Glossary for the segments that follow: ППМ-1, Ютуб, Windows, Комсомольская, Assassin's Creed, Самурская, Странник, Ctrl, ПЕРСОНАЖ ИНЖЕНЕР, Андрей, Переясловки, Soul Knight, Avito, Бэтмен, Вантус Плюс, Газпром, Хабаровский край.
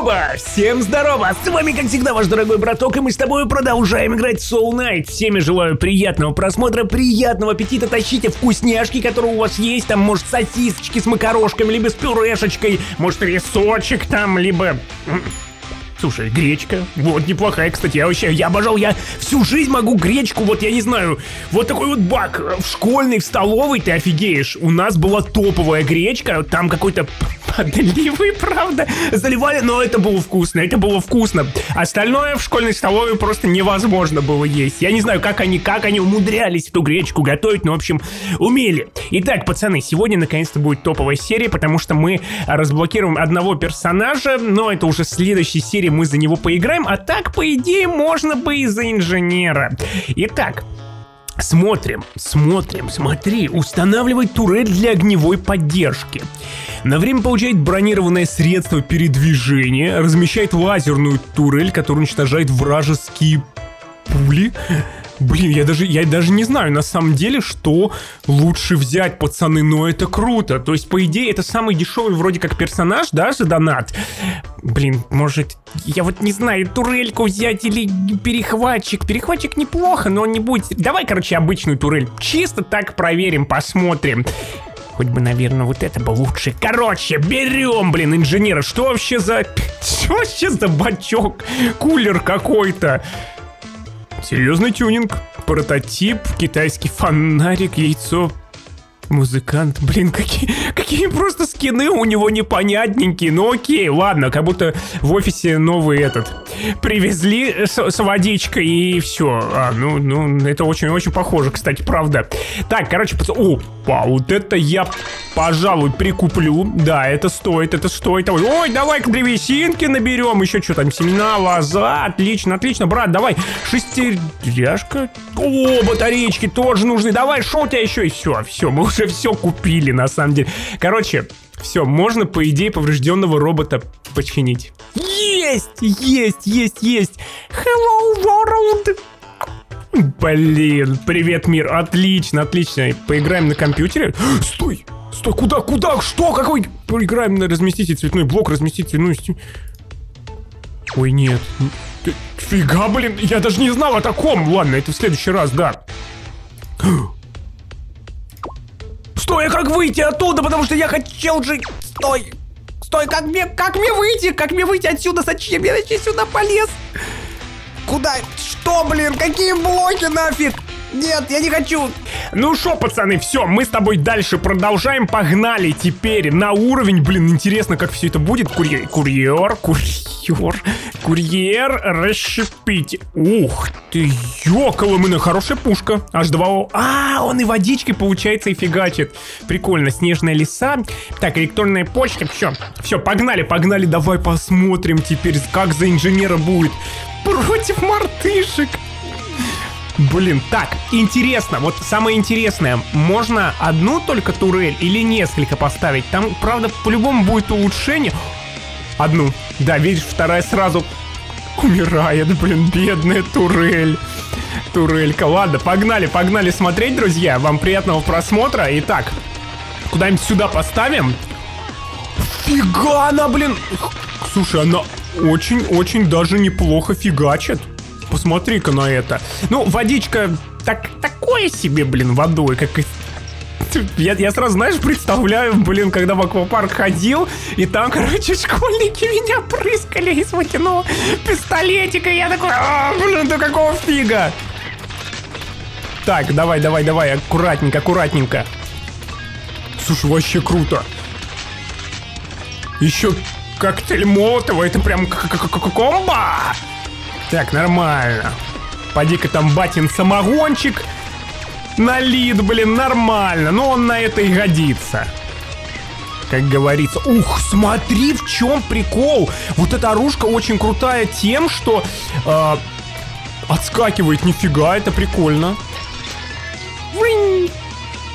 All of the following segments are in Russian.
Ютуба! Всем здорово! С вами, как всегда, ваш дорогой браток, и мы с тобой продолжаем играть в Soul Knight. Всем желаю приятного просмотра, приятного аппетита, тащите вкусняшки, которые у вас есть, там, может, сосисочки с макарошками, либо с пюрешечкой, может, рисочек там, либо... Слушай, гречка, вот неплохая, кстати, я вообще, я обожал, я всю жизнь могу гречку, вот я не знаю, вот такой вот бак, в школьной, в столовой, ты офигеешь, у нас была топовая гречка, там какой-то подливый, правда, заливали, но это было вкусно, остальное в школьной столовой просто невозможно было есть, я не знаю, как они умудрялись эту гречку готовить, но, в общем, умели. Итак, пацаны, сегодня, наконец-то, будет топовая серия, потому что мы разблокируем одного персонажа, но это уже в следующей серии мы за него поиграем, а так, по идее, можно бы и за инженера. Итак, смотри, устанавливай турель для огневой поддержки. На время получает бронированное средство передвижения, размещает лазерную турель, которая уничтожает вражеские пули. Блин, я даже не знаю, на самом деле, что лучше взять, пацаны, но это круто. То есть, по идее, это самый дешевый вроде как персонаж, да, за донат? Блин, может, я вот не знаю, турельку взять или перехватчик. Перехватчик неплохо, но он не будет... Давай, короче, обычную турель. Чисто так проверим, посмотрим. Хоть бы, наверное, вот это бы лучше. Короче, берем, блин, инженера. Что вообще за... Что вообще за бачок? Кулер какой-то. Серьезный тюнинг, прототип, китайский фонарик, яйцо, музыкант. Блин, какие просто скины у него непонятненькие. Ну окей, ладно, как будто в офисе новый этот. Привезли с водичкой и все. А, ну, это очень-очень похоже, кстати, правда. Так, короче, пацан... Опа, вот это я, пожалуй, прикуплю. Да, это стоит. Ой, давай-ка древесинки наберем. Еще что там, семена, лоза. Отлично, брат, давай. Шестеряшка. О, батареечки тоже нужны. Давай, шо у тебя еще? И все, мы уже все купили, на самом деле. Короче... Все, можно, по идее, поврежденного робота починить. Есть! Hello, world! Блин, привет, мир. Отлично. Поиграем на компьютере. Стой, куда? Что? Какой? Поиграем на разместите цветной блок, разместите цветную... Ой, нет. Фига, блин, я даже не знал о таком. Ладно, это в следующий раз, да. Стой, а как выйти оттуда, потому что я хотел же... Стой, как мне выйти отсюда, зачем я вообще сюда полез? Куда? Что, блин, какие блоки нафиг? Нет, я не хочу. Ну шо, пацаны, все, мы с тобой дальше продолжаем, погнали теперь на уровень, блин, интересно, как все это будет. Курьер, расщепить. Ух ты, ёкаломына, хорошая пушка, H2O. А, он и водички, получается, и фигачит. Прикольно, снежная лиса. Так, электронная почта, все, погнали, давай посмотрим теперь, как за инженера будет. Против мартышек. Блин, так, интересно, вот самое интересное, можно одну только турель или несколько поставить? Там, правда, по-любому будет улучшение. Одну, да, видишь, вторая сразу умирает, блин, бедная турель. Турелька, ладно, погнали смотреть, друзья, вам приятного просмотра. Итак, куда-нибудь сюда поставим. Фига она, блин, слушай, она очень-очень даже неплохо фигачит. Посмотри-ка на это. Ну, водичка такое себе, блин, водой, как и... Я сразу, знаешь, представляю, блин, когда в аквапарк ходил, и там, короче, школьники меня прыскали из водяного пистолетика, и я такой, блин, да какого фига? Так, давай, аккуратненько. Слушай, вообще круто. Еще коктейль Молотова, это прям комбо! Так, нормально. Поди-ка там, батин, самогончик. Налит, блин, нормально. Но он на это и годится. Как говорится. Ух, смотри, в чем прикол. Вот эта оружка очень крутая тем, что отскакивает. Нифига, это прикольно.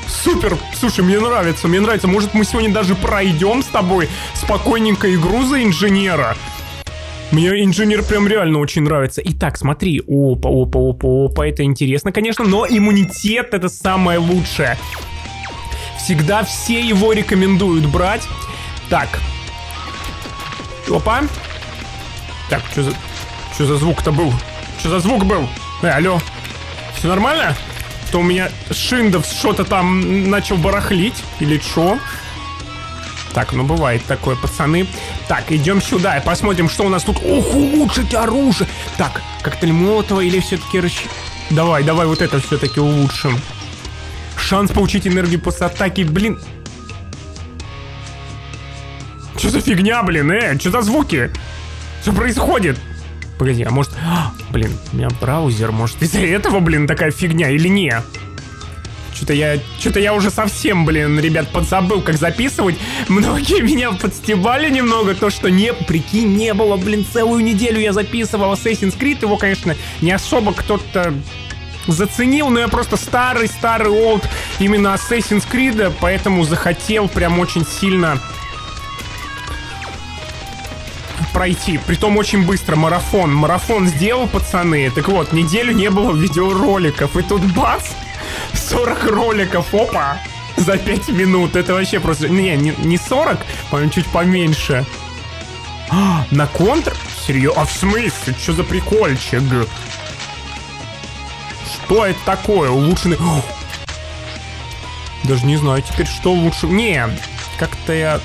Супер. Слушай, мне нравится. Может, мы сегодня даже пройдем с тобой спокойненько игру за инженера. Мне инженер прям реально очень нравится. Итак, смотри. Опа, это интересно, конечно, но иммунитет — это самое лучшее. Всегда все его рекомендуют брать. Так. Опа. Так, что за звук-то был? Что за звук был? Алло. Все нормально? То у меня Windows что-то там начал барахлить. Или что? Так, ну бывает такое, пацаны. Так, идем сюда и посмотрим, что у нас тут. Ох, улучшить оружие. Так, коктейль Молотова или все-таки... Давай, давай вот это все-таки улучшим. Шанс получить энергию после атаки, блин. Что за фигня, блин, что за звуки? Что происходит? Погоди, а может... блин, у меня браузер, может, из-за этого, блин, такая фигня или не? Что-то я уже совсем, блин, ребят, подзабыл, как записывать. Многие меня подстебали немного, то, что не, прикинь, не было, блин, целую неделю я записывал Assassin's Creed. Его, конечно, не особо кто-то заценил, но я просто старый олд именно Assassin's Creed, поэтому захотел прям очень сильно пройти, притом очень быстро, марафон сделал, пацаны. Так вот, неделю не было видеороликов, и тут бац, 40 роликов, опа, за 5 минут, это вообще просто, не 40, по-моему, чуть поменьше. На контр? Серьезно? А в смысле? Что за прикольчик? Что это такое? Улучшенный... Даже не знаю теперь, что лучше... Не, как-то я...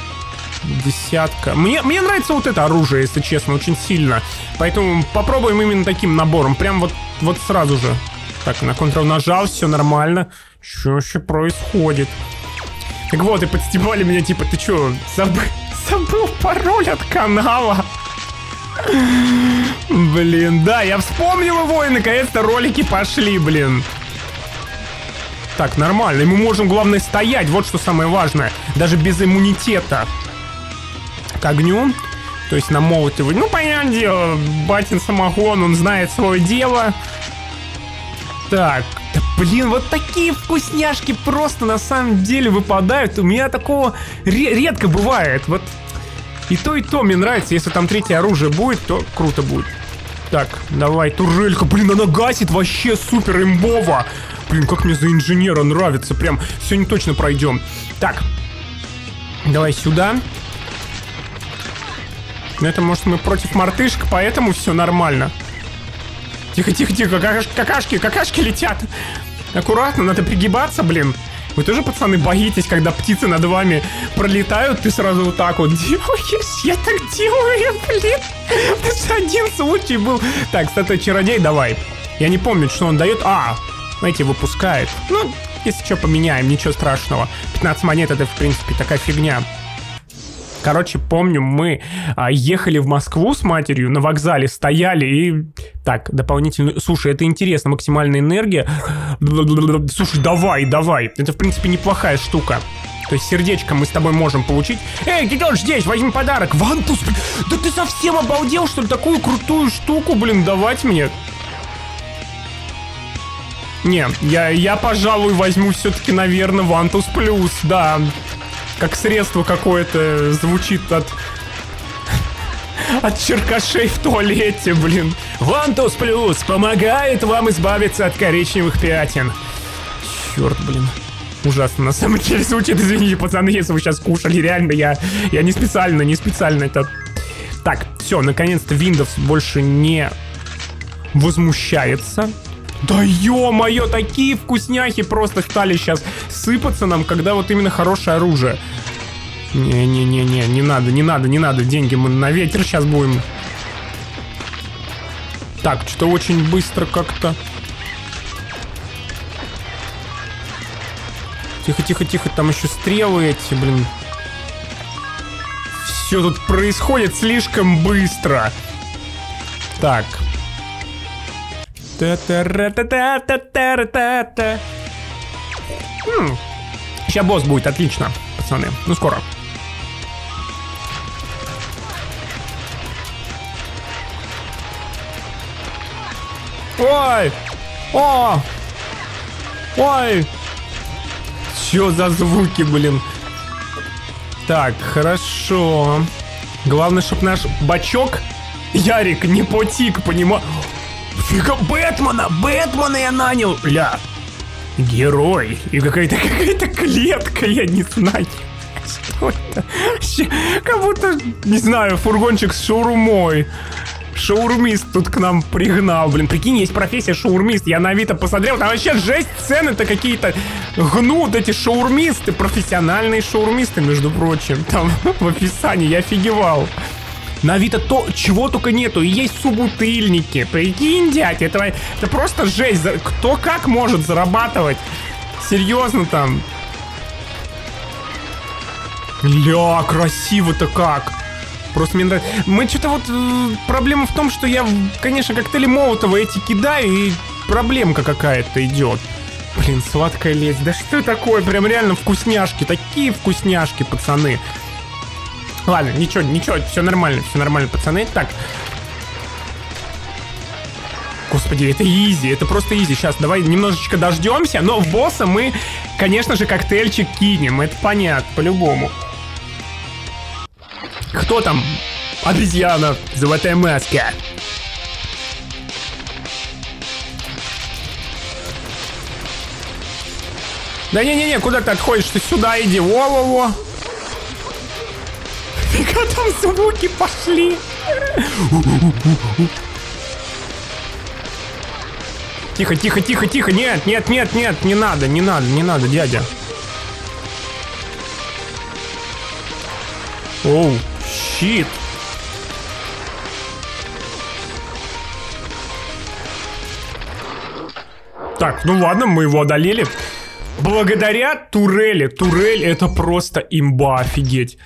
Десятка. Мне нравится вот это оружие, если честно, очень сильно. Поэтому попробуем именно таким набором. Прям вот сразу же. Так, на Ctrl нажал, все нормально. Что вообще происходит? Так вот, и подстебали меня, типа, ты что, забыл пароль от канала? Блин, да, я вспомнил его, и наконец-то ролики пошли, блин. Так, нормально. И мы можем, главное, стоять. Вот что самое важное. Даже без иммунитета. К огню, то есть на молоте. Ну, понятное дело, батин самогон, он знает свое дело. Так, да, блин, вот такие вкусняшки просто на самом деле выпадают. У меня такого редко бывает. Вот и то мне нравится. Если там третье оружие будет, то круто будет. Так, давай, турелька. Блин, она гасит вообще супер имбово. Блин, как мне за инженера нравится. Прям сегодня точно пройдем. Так, давай сюда. Но это, может, мы против мартышек, поэтому все нормально. Тихо-тихо-тихо, какашки летят. Аккуратно, надо пригибаться, блин. Вы тоже, пацаны, боитесь, когда птицы над вами пролетают, ты сразу вот так вот делаешь. Я так делаю, блин. Это один случай был. Так, статуя чародей, давай. Я не помню, что он дает. А, эти выпускает. Ну, если что, поменяем, ничего страшного. 15 монет, это, в принципе, такая фигня. Короче, помню, мы ехали в Москву с матерью, на вокзале стояли и... Так, дополнительно... Слушай, это интересно, максимальная энергия. Слушай, давай. Это, в принципе, неплохая штука. То есть сердечко мы с тобой можем получить. Эй, ты тоже здесь, возьми подарок. Вантус, да ты совсем обалдел, что ли? Такую крутую штуку, блин, давать мне? Не, я пожалуй, возьму все-таки, наверное, Вантус Плюс, да... Как средство какое-то звучит от черкашей в туалете, блин. Вантус Плюс помогает вам избавиться от коричневых пятен. Черт, блин. Ужасно, на самом деле звучит, извините, пацаны, если вы сейчас кушали. Реально, я не специально это... Так, все, наконец-то Windows больше не возмущается. Да ё-моё, такие вкусняхи просто стали сейчас сыпаться нам, когда вот именно хорошее оружие. Не-не-не-не, не надо, деньги мы на ветер сейчас будем. Так, что-то очень быстро как-то. Тихо-тихо-тихо, там еще стрелы эти, блин. Все тут происходит слишком быстро. Так. Сейчас босс будет, отлично, пацаны. Ну, скоро. Ой! О! Ой! Чё за звуки, блин? Так, хорошо. Главное, чтоб наш бачок Ярик не потик, понимаю. Фига, Бэтмена я нанял, бля. Герой. И какая-то клетка, я не знаю. Что это? Как будто, не знаю, фургончик с шаурмой. Шаурмист тут к нам пригнал. Блин, прикинь, есть профессия шаурмист. Я на Авито посмотрел, там вообще жесть, цены-то какие-то гнут эти шаурмисты. Профессиональные шаурмисты, между прочим. Там в описании, я офигевал. На Авито то, чего только нету. И есть субутыльники. Прикинь, дядь, это просто жесть. Кто как может зарабатывать? Серьезно там. Ля, красиво-то как. Просто мне нравится. Мы что-то вот... Проблема в том, что я, конечно, коктейли Молотова эти кидаю, и проблемка какая-то идет. Блин, сладкая лесть. Да что такое? Прям реально вкусняшки. Такие вкусняшки, пацаны. Ладно, ничего, ничего. Все нормально, пацаны. Так. Господи, это изи, это просто изи. Сейчас давай немножечко дождемся, но в босса мы, конечно же, коктейльчик кинем. Это понятно, по-любому. Кто там? Обезьяна, золотая маска. Да не-не-не, куда ты отходишь? Ты сюда иди, во-во-во. Фига там звуки пошли. Тихо-тихо-тихо-тихо, нет, не надо, дядя. Оу, щит. Так, ну ладно, мы его одолели. Благодаря турели. Турель — это просто имба, офигеть.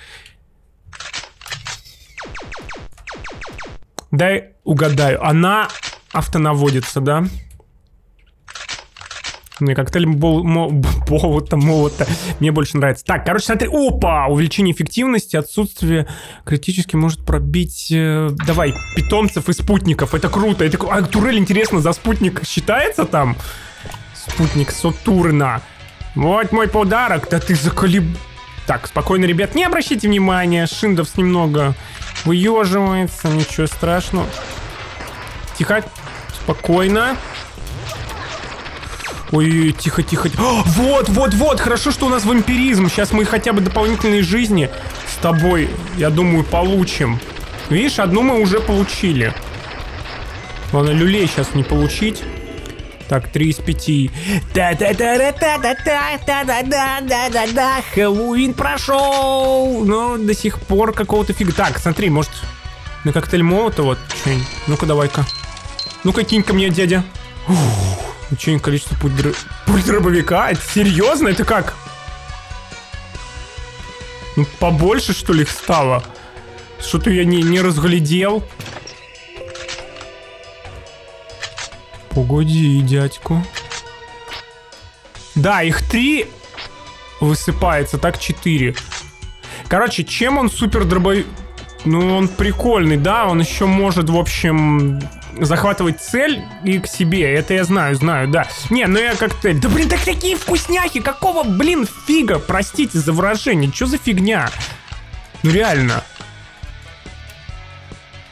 Дай угадаю, она автонаводится, да? Мне коктейль молота. Мне больше нравится. Так, короче, смотри. Опа! Увеличение эффективности, отсутствие критически может пробить... Давай, питомцев и спутников. Это круто. Это... А турель, интересно, за спутник считается там? Спутник Сатурна. Вот мой подарок. Да ты заколеб... Так, спокойно, ребят. Не обращайте внимания. Шиндовс немного выеживается. Ничего страшного. Тихо. Спокойно. Ой, тихо-тихо. Вот-вот-вот, хорошо, что у нас вампиризм. Сейчас мы хотя бы дополнительные жизни с тобой, я думаю, получим. Видишь, одну мы уже получили. Ладно, люлей сейчас не получить. Так, 3 из 5. Та-та-та-та-та-та-та-та-та-та-та-та-та. Хэллоуин прошел. Но до сих пор какого-то фига. Так, смотри, может, на коктейль Молотова что-нибудь. Ну-ка, давай-ка. Ну-ка, кинь-ка мне, дядя. Ничего, количество пуль дробовика? Это серьезно? Это как? Ну, побольше, что ли, их стало? Что-то я не разглядел. Погоди, дядьку. Да, их 3 высыпается, так 4. Короче, чем он супер дробовик? Ну, он прикольный, да? Он еще может, в общем... захватывать цель и к себе. Это я знаю, да. Не, ну я как-то... Да блин, так такие вкусняхи! Какого, блин, фига? Простите за выражение. Чё за фигня? Ну реально.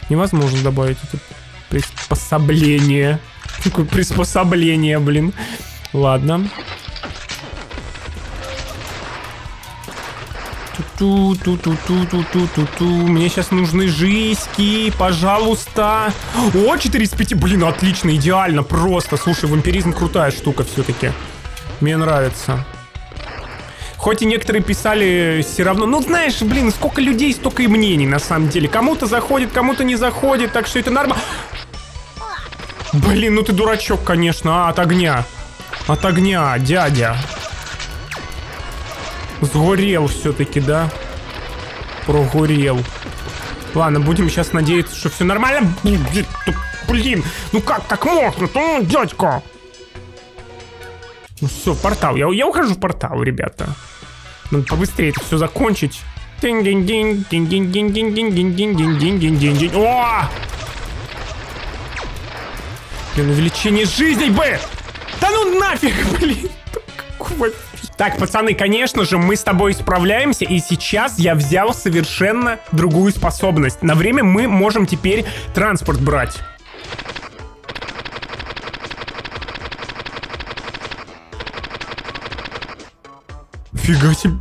Невозможно добавить это приспособление. Такое приспособление, блин. Ладно. Ту-ту-ту-ту-ту-ту-ту-ту. Мне сейчас нужны жизньки, пожалуйста. О, 4 из 5. Блин, отлично, идеально, просто. Слушай, вампиризм крутая штука все-таки. Мне нравится. Хоть и некоторые писали все равно. Ну, знаешь, блин, сколько людей, столько и мнений, на самом деле. Кому-то заходит, кому-то не заходит, так что это нормально. Блин, ну ты дурачок, конечно, а, от огня. От огня, дядя. Сгорел все-таки, да? Прогорел. Ладно, будем сейчас надеяться, что все нормально. Блин, ну как так можно-то, дядька? Ну все, портал. Я ухожу в портал, ребята. Надо побыстрее это все закончить. О! Блин, увеличение жизни бы! Да ну нафиг, блин! Так, пацаны, конечно же, мы с тобой справляемся, и сейчас я взял совершенно другую способность. На время мы можем теперь транспорт брать. Фига себе.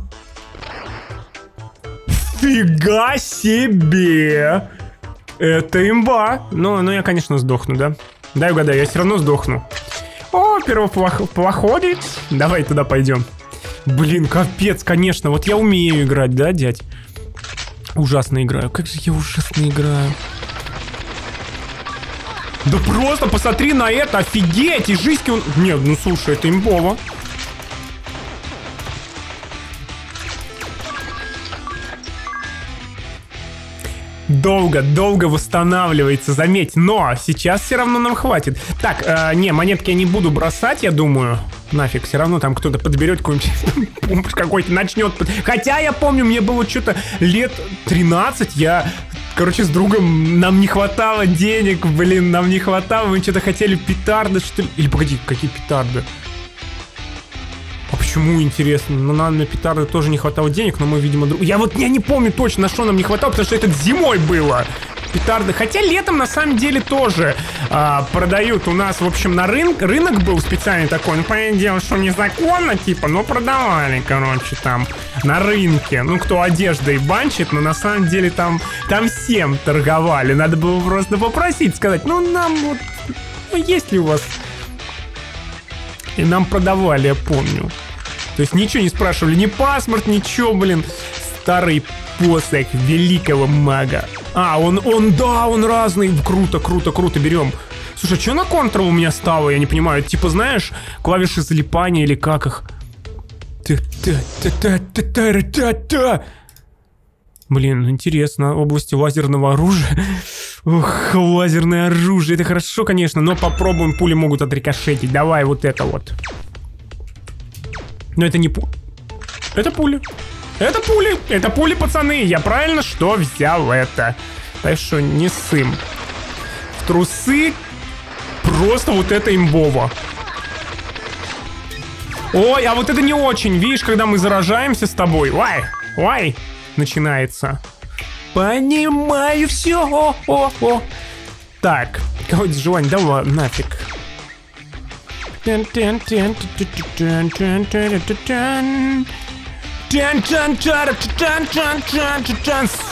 Фига себе. Это имба. Ну, я, конечно, сдохну, да? Дай угадаю, я все равно сдохну. О, первоплоходец. Давай туда пойдем. Блин, капец, конечно. Вот я умею играть, да, дядь? Ужасно играю. Как же я ужасно играю. Да просто посмотри на это, офигеть, и жизнь он... Нет, ну слушай, это имбово. Долго восстанавливается, заметь. Но сейчас все равно нам хватит. Так, не, монетки я не буду бросать, я думаю. Нафиг, все равно там кто-то подберет какой-нибудь, какой-то начнет. Хотя я помню, мне было что-то лет 13, я... Короче, с другом нам не хватало денег, блин, нам не хватало, мы что-то хотели петарды, что ли? Или, погоди, какие петарды? А почему, интересно? Ну, нам на петарды тоже не хватало денег, но мы, видимо, друг... Я вот, я не помню точно, на что нам не хватало, потому что это зимой было. Петарды, хотя летом, на самом деле, тоже продают у нас, в общем, на рынок был специальный такой, ну, понятное дело, что незаконно, типа, но продавали, короче, там, на рынке, ну, кто одеждой банчит, но на самом деле там всем торговали, надо было просто попросить, сказать, ну, нам вот, ну, есть ли у вас, и нам продавали, я помню, то есть ничего не спрашивали, ни паспорт, ничего, блин, старый посох великого мага. А, он разный. Круто, берем. Слушай, что на контрол у меня стало? Я не понимаю. Это, типа, знаешь, клавиши залипания или как их? Блин, интересно. Области лазерного оружия. Ух, лазерное оружие. Это хорошо, конечно, но попробуем. Пули могут отрикошетить. Давай вот это вот. Но это не пуля. Это пуля. Это пули, пацаны, я правильно что взял это? Так что не сым. В трусы просто вот это имбово. Ой, а вот это не очень, видишь, когда мы заражаемся с тобой. Ой, начинается. Понимаю все. О. Так, какое-то желание, давай нафиг.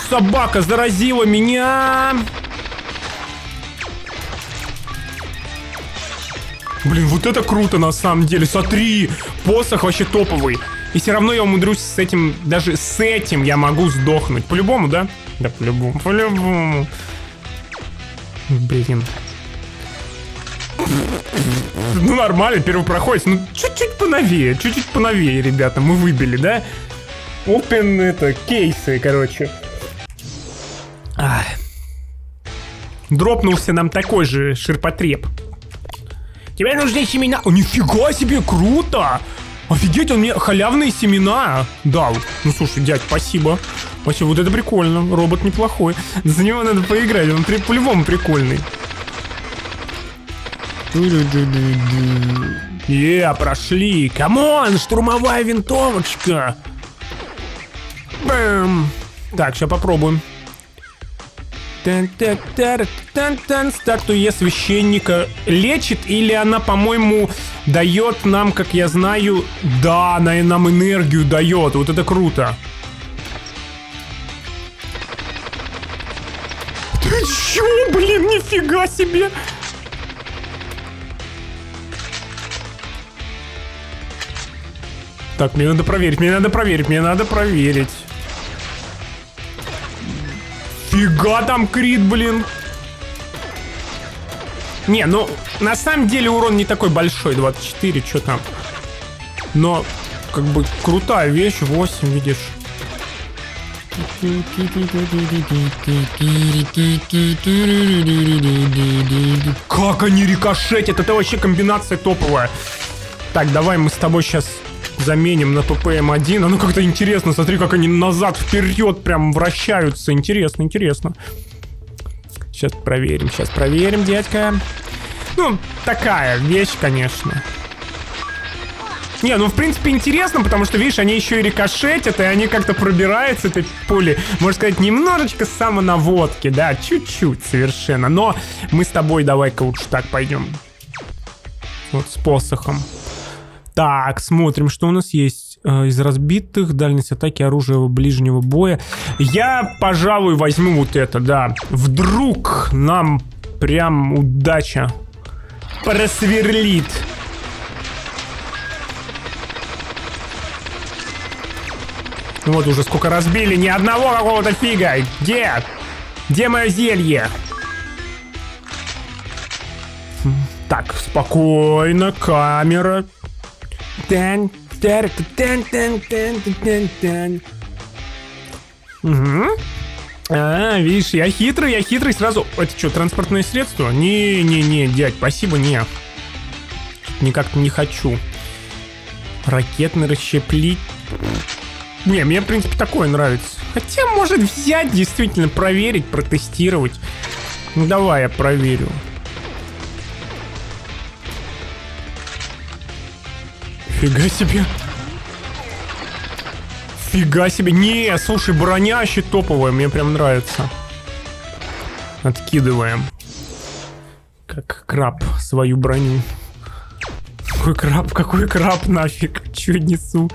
Собака заразила меня. Блин, вот это круто на самом деле. Смотри, посох вообще топовый. И все равно я умудрюсь с этим, даже с этим я могу сдохнуть. По-любому, да? Да, по-любому. Блин. Ну нормально, первопроходец. Ну чуть-чуть поновее, ребята. Мы выбили, да? Open, это, кейсы, короче. Ах. Дропнулся нам такой же ширпотреб. Тебе нужны семена. О, нифига себе, круто! Офигеть, он мне халявные семена дал. Ну, слушай, дядь, спасибо. Спасибо, вот это прикольно. Робот неплохой. За него надо поиграть, он по-любому прикольный. Прошли. Камон, штурмовая винтовочка. Бэм. Так, сейчас попробуем. Статуя священника лечит, или она, по-моему, дает нам, как я знаю, да, она нам энергию дает. Вот это круто. Ты чё, блин, нифига себе! Так, мне надо проверить. Фига там крит, блин. Не, ну, на самом деле урон не такой большой, 24, что там. Но, как бы, крутая вещь, 8, видишь. Как они рикошетят, это вообще комбинация топовая. Так, давай мы с тобой сейчас... заменим на ППМ-1. Оно как-то интересно. Смотри, как они назад, вперед прям вращаются. Интересно. Сейчас проверим, дядька. Ну, такая вещь, конечно. Не, ну, в принципе, интересно, потому что, видишь, они еще и рикошетят, и они как-то пробираются этой пули. Можно сказать, немножечко самонаводки, да, чуть-чуть совершенно. Но мы с тобой давай-ка лучше так пойдем. Вот с посохом. Так, смотрим, что у нас есть. из разбитых, дальность атаки, оружие ближнего боя. Я, пожалуй, возьму вот это, да. Вдруг нам прям удача просверлит. Вот уже сколько разбили, ни одного какого-то фига. Где? Где мое зелье? Так, спокойно, камера. Угу. А, видишь, я хитрый сразу. Это что, транспортное средство? Не, дядь, спасибо, не. Никак не хочу. Ракетный расщеплитель. Не, мне, в принципе, такое нравится. Хотя, может, взять, действительно, проверить, протестировать. Ну, давай я проверю. Фига себе. Фига себе. Не, слушай, броня вообще топовая. Мне прям нравится. Откидываем. Как краб свою броню. Какой краб нафиг. Чё несу?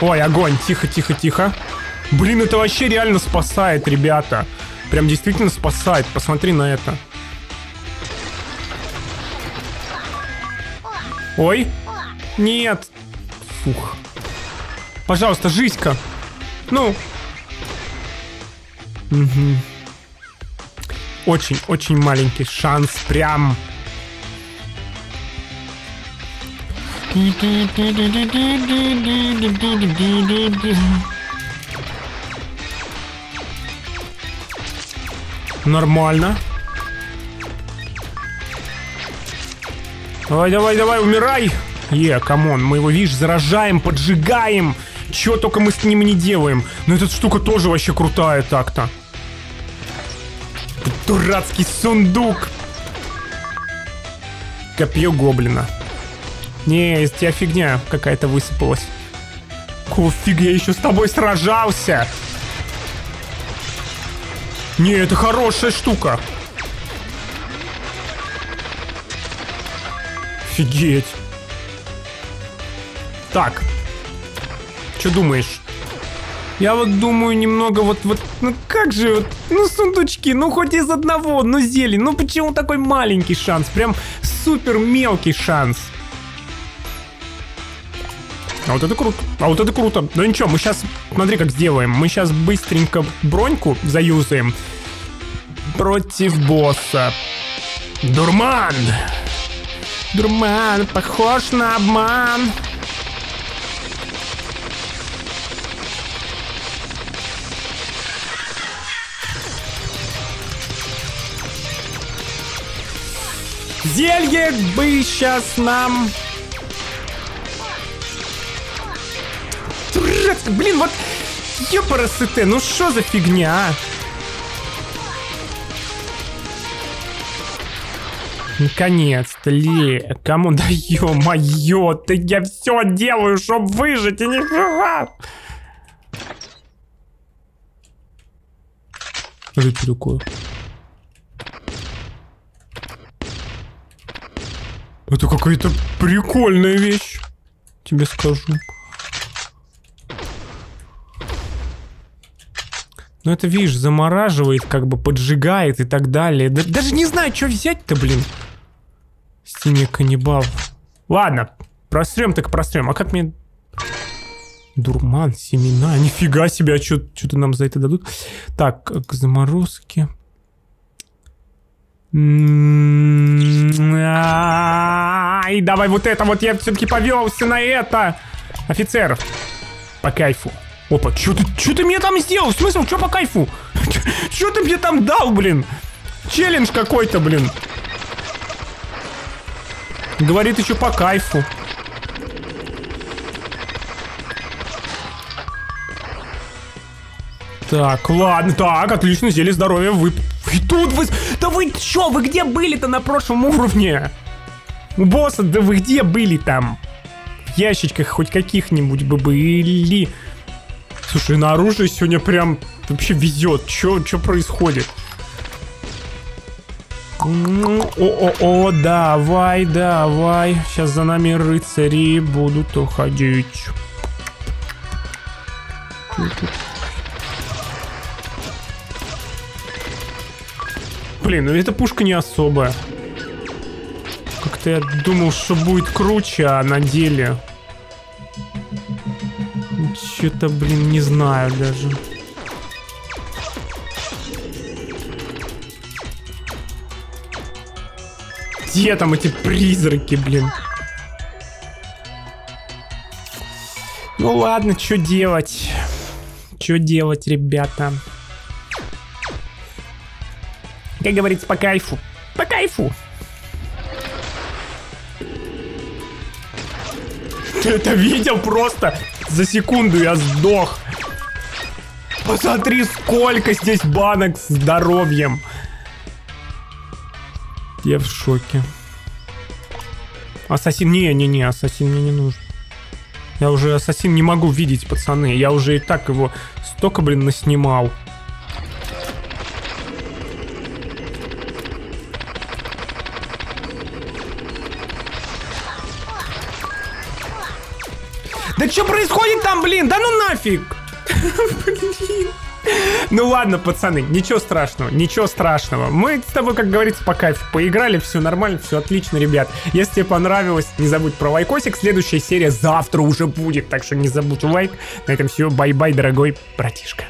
Ой, огонь. Тихо, тихо, тихо. Блин, это вообще реально спасает, ребята. Прям действительно спасает. Посмотри на это. Ой. Нет. Фух. Пожалуйста, жизнь-ка. Ну. Угу. Очень, очень маленький шанс. Прям. Нормально. Давай, давай, давай, умирай. Камон, мы его, видишь, заражаем, поджигаем. Чё только мы с ним не делаем. Но эта штука тоже вообще крутая так-то. Дурацкий сундук. Копье гоблина. Не, из тебя фигня какая-то высыпалась. Какого фига я еще с тобой сражался? Не, это хорошая штука. Офигеть. Так. Что думаешь? Я вот думаю немного вот... Ну как же вот... Ну сундучки, ну хоть из одного, ну зелень. Ну почему такой маленький шанс? Прям супер мелкий шанс. А вот это круто. А вот это круто. Ну ничего, мы сейчас... Смотри, как сделаем. Мы сейчас быстренько броньку заюзаем. Против босса. Дурман! Дурман, похож на обман. Зелье бы сейчас нам... Блин, вот... Ёпарасете, ну что за фигня, а? Наконец-то, Ле, кому да ё-моё, ты, я все делаю, чтобы выжить, и не жива. Жить такое. Это какая-то прикольная вещь, тебе скажу. Ну это, видишь, замораживает, как бы поджигает и так далее. Даже не знаю, что взять-то, блин. Стене каннибал. Ладно, прострем так прострем. А как мне... Дурман, семена, нифига себе, а что-то нам за это дадут. Так, к заморозке. Ай, давай вот это вот, я все-таки повелся на это. Офицер, по кайфу. Опа, чё ты мне там сделал? В смысле, чё по кайфу? Чё ты мне там дал, блин? Челлендж какой-то, блин. Говорит еще по кайфу. Так, ладно, так, отлично, зелье здоровья, вы... И тут вы... Да вы чё, вы где были-то на прошлом уровне? У босса, да вы где были там? В ящичках хоть каких-нибудь бы были... Слушай, на оружие сегодня прям вообще везет. Чё происходит? О-о-о, давай, давай. Сейчас за нами рыцари будут уходить. Блин, ну эта пушка не особая. Как-то я думал, что будет круче, а на деле... Что-то, блин, не знаю даже. Где там эти призраки, блин? Ну ладно, что делать? Что делать, ребята? Как говорится, по кайфу. По кайфу! Ты это видел просто? За секунду я сдох. Посмотри, сколько здесь банок с здоровьем. Я в шоке. Ассасин... Не-не-не, ассасин мне не нужен. Я уже ассасин не могу видеть, пацаны. Я уже и так его столько, блин, наснимал. Да что происходит там, блин? Да ну нафиг! Ну ладно, пацаны, ничего страшного, ничего страшного. Мы с тобой, как говорится, по кайфу поиграли, все нормально, все отлично, ребят. Если тебе понравилось, не забудь про лайкосик. Следующая серия завтра уже будет, так что не забудь лайк. На этом все, бай-бай, дорогой братишка.